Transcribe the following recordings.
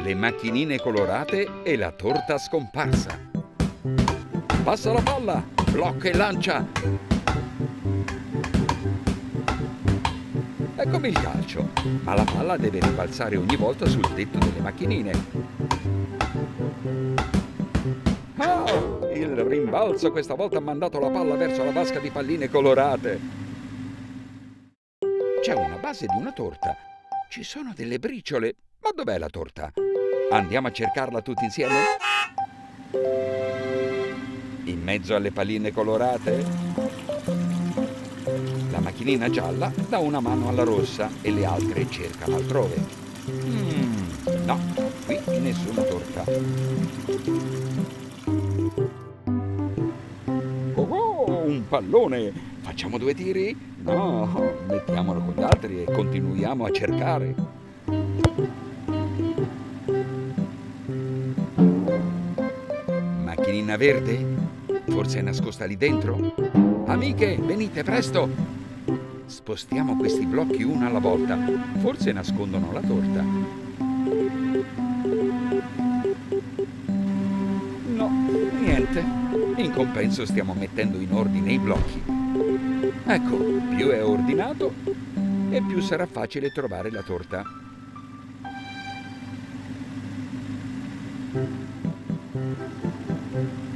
le macchinine colorate e la torta scomparsa. Passa la palla, blocca e lancia. È come il calcio, ma la palla deve rimbalzare ogni volta sul tetto delle macchinine. Oh, il rimbalzo questa volta ha mandato la palla verso la vasca di palline colorate. C'è una base di una torta. Ci sono delle briciole. Ma dov'è la torta? Andiamo a cercarla tutti insieme? In mezzo alle palline colorate. La macchinina gialla dà una mano alla rossa e le altre cercano altrove. No, qui nessuna torta. Oh, un pallone! Facciamo due tiri? No, mettiamolo con gli altri e continuiamo a cercare. Macchinina verde? Forse è nascosta lì dentro? Amiche, venite presto! Spostiamo questi blocchi uno alla volta. Forse nascondono la torta. No, niente. In compenso stiamo mettendo in ordine i blocchi. Ecco, più è ordinato e più sarà facile trovare la torta.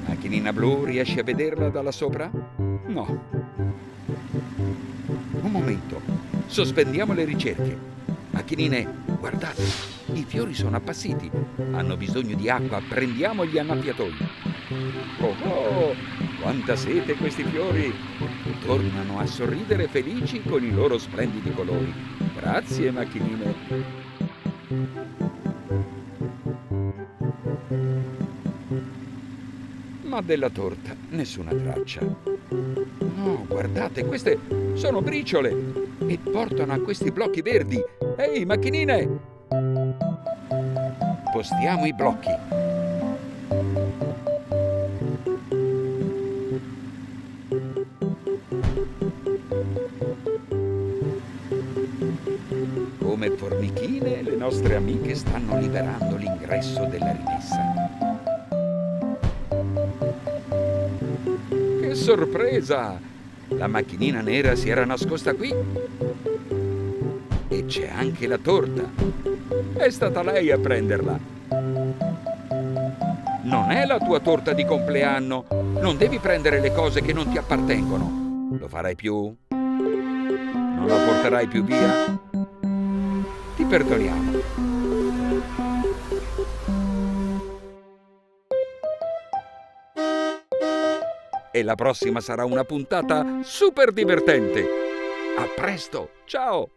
Macchinina blu, riesci a vederla da là sopra? No. Un momento, sospendiamo le ricerche. Macchinine, guardate, i fiori sono appassiti. Hanno bisogno di acqua, prendiamo gli annaffiatoi. Oh, quanta sete questi fiori! Tornano a sorridere felici con i loro splendidi colori. Grazie, macchinine! Ma della torta nessuna traccia. No, guardate, queste sono briciole e portano a questi blocchi verdi. Ehi, macchinine! Postiamo i blocchi. Come formichine, le nostre amiche stanno liberando l'ingresso della rimessa. Che sorpresa! La macchinina nera si era nascosta qui. E c'è anche la torta. È stata lei a prenderla. Non è la tua torta di compleanno. Non devi prendere le cose che non ti appartengono. Lo farai più? Non la porterai più via? Ti perdoniamo. E la prossima sarà una puntata super divertente. A presto, ciao!